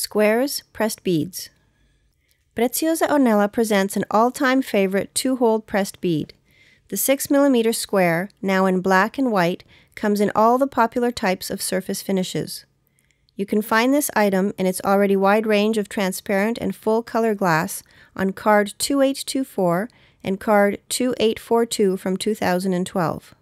Squares, pressed beads. Preciosa Ornela presents an all-time favorite two-holed pressed bead. The 6 mm square, now in black and white, comes in all the popular types of surface finishes. You can find this item in its already wide range of transparent and full-color glass on card 2824 and card 2842 from 2012.